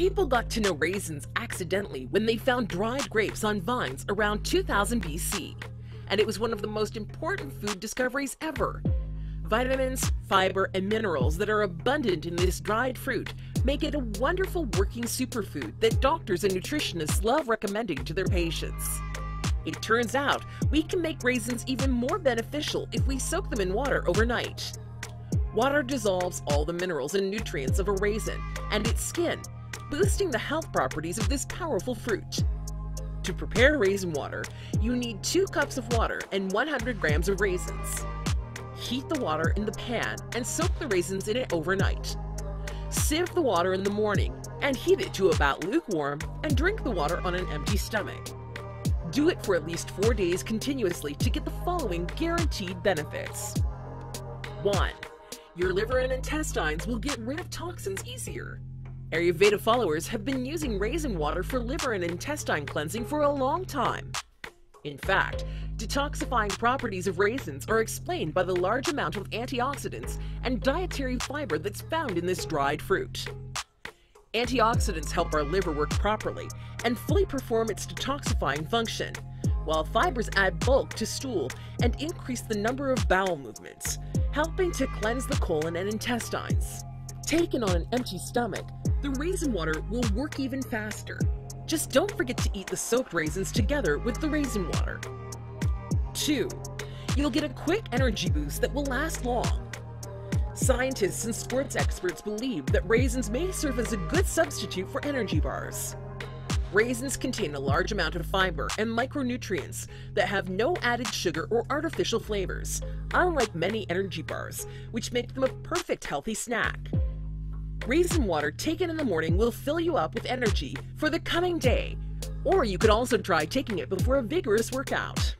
People got to know raisins accidentally when they found dried grapes on vines around 2000 BC, and it was one of the most important food discoveries ever. Vitamins, fiber, and minerals that are abundant in this dried fruit make it a wonderful working superfood that doctors and nutritionists love recommending to their patients. It turns out we can make raisins even more beneficial if we soak them in water overnight. Water dissolves all the minerals and nutrients of a raisin and its skin, boosting the health properties of this powerful fruit. To prepare raisin water, you need 2 cups of water and 100 grams of raisins. Heat the water in the pan and soak the raisins in it overnight. Sieve the water in the morning and heat it to about lukewarm and drink the water on an empty stomach. Do it for at least 4 days continuously to get the following guaranteed benefits. 1. Your liver and intestines will get rid of toxins easier. Ayurveda followers have been using raisin water for liver and intestine cleansing for a long time. In fact, detoxifying properties of raisins are explained by the large amount of antioxidants and dietary fiber that's found in this dried fruit. Antioxidants help our liver work properly and fully perform its detoxifying function, while fibers add bulk to stool and increase the number of bowel movements, helping to cleanse the colon and intestines. Taken on an empty stomach, the raisin water will work even faster. Just don't forget to eat the soaked raisins together with the raisin water. 2. You'll get a quick energy boost that will last long. Scientists and sports experts believe that raisins may serve as a good substitute for energy bars. Raisins contain a large amount of fiber and micronutrients that have no added sugar or artificial flavors, unlike many energy bars, which make them a perfect healthy snack. Raisin water taken in the morning will fill you up with energy for the coming day, or you could also try taking it before a vigorous workout.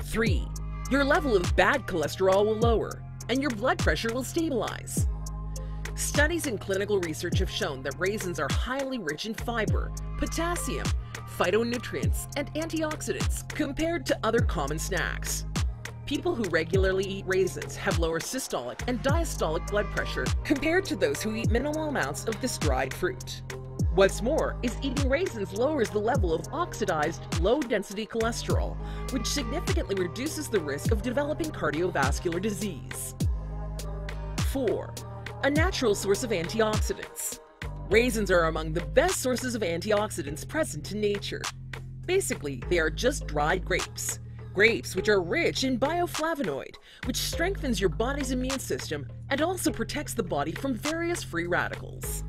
3. Your level of bad cholesterol will lower, and your blood pressure will stabilize. Studies and clinical research have shown that raisins are highly rich in fiber, potassium, phytonutrients, and antioxidants compared to other common snacks. People who regularly eat raisins have lower systolic and diastolic blood pressure compared to those who eat minimal amounts of this dried fruit. What's more is eating raisins lowers the level of oxidized, low-density cholesterol, which significantly reduces the risk of developing cardiovascular disease. 4. A natural source of antioxidants. Raisins are among the best sources of antioxidants present in nature. Basically, they are just dried grapes. Grapes, which are rich in bioflavonoid, which strengthens your body's immune system and also protects the body from various free radicals.